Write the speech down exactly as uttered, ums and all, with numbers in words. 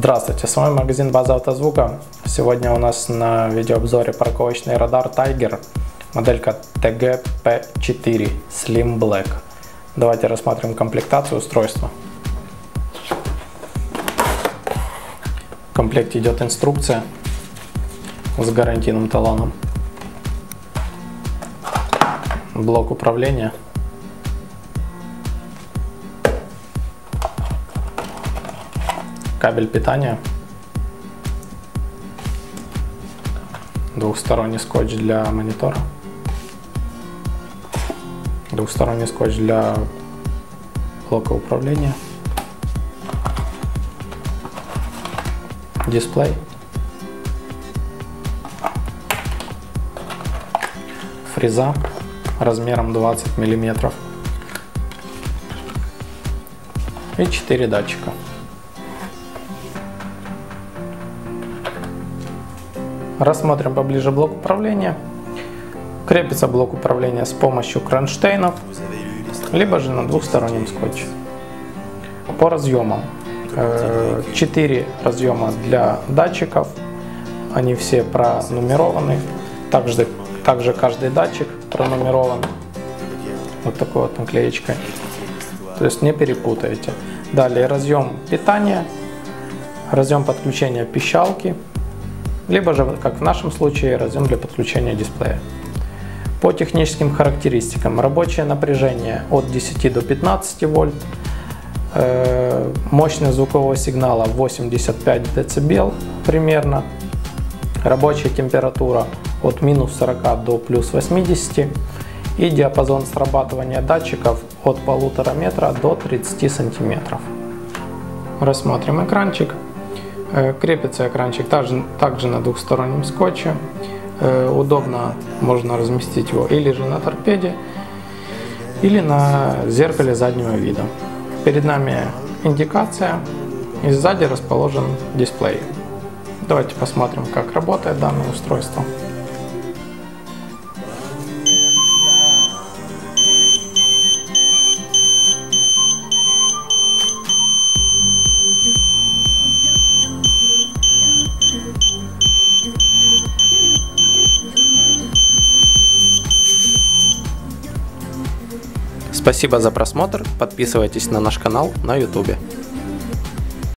Здравствуйте, с вами магазин База Автозвука. Сегодня у нас на видеообзоре парковочный радар Tiger, моделька ти джи пи четыре Slim Black. Давайте рассмотрим комплектацию устройства. В комплекте идет инструкция с гарантийным талоном, блок управления, кабель питания, двухсторонний скотч для монитора, двухсторонний скотч для блока управления, дисплей, фреза размером двадцать миллиметров и четыре датчика. Рассмотрим поближе блок управления. Крепится блок управления с помощью кронштейнов, либо же на двухстороннем скотче. По разъемам. четыре разъема для датчиков, они все пронумерованы. Также, также каждый датчик пронумерован вот такой вот наклеечкой. То есть не перепутаете. Далее разъем питания, разъем подключения пищалки, либо же, как в нашем случае, разъем для подключения дисплея. По техническим характеристикам: рабочее напряжение от десяти до пятнадцати вольт, мощность звукового сигнала восемьдесят пять децибел примерно, рабочая температура от минус сорока до плюс восьмидесяти и диапазон срабатывания датчиков от полутора метра до тридцати сантиметров. Рассмотрим экранчик. Крепится экранчик также, также на двухстороннем скотче. Удобно можно разместить его или же на торпеде, или на зеркале заднего вида. Перед нами индикация, и сзади расположен дисплей. Давайте посмотрим, как работает данное устройство. Спасибо за просмотр, подписывайтесь на наш канал на ютубе.